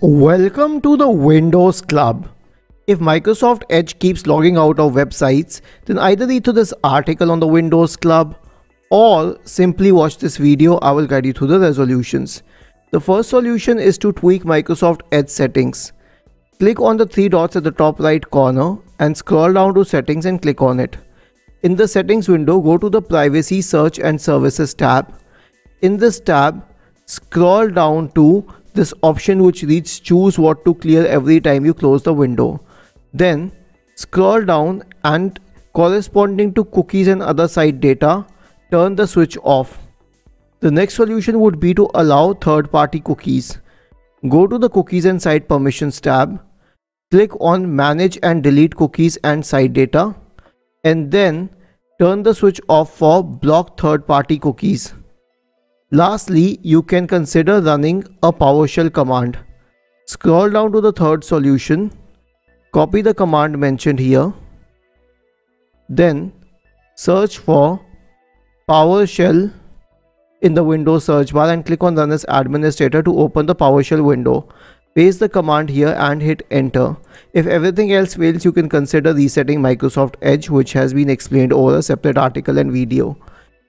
Welcome to the Windows Club. If Microsoft Edge keeps logging out of websites, then either read through this article on the Windows Club or simply watch this video. I will guide you through the resolutions. The first solution is to tweak Microsoft Edge settings. Click on the three dots at the top right corner and scroll down to settings and click on it. In the settings window, go to the privacy, search and services tab. In this tab, scroll down to this option which reads choose what to clear every time you close the window. Then scroll down and corresponding to cookies and other site data, turn the switch off. The next solution would be to allow third-party cookies. Go to the cookies and site permissions tab. Click on manage and delete cookies and site data. And then turn the switch off for block third-party cookies. Lastly, you can consider running a PowerShell command. Scroll down to the third solution. Copy the command mentioned here. Then search for PowerShell in the Windows search bar and click on Run as Administrator to open the PowerShell window. Paste the command here and hit enter. If everything else fails, you can consider resetting Microsoft Edge, which has been explained over a separate article and video.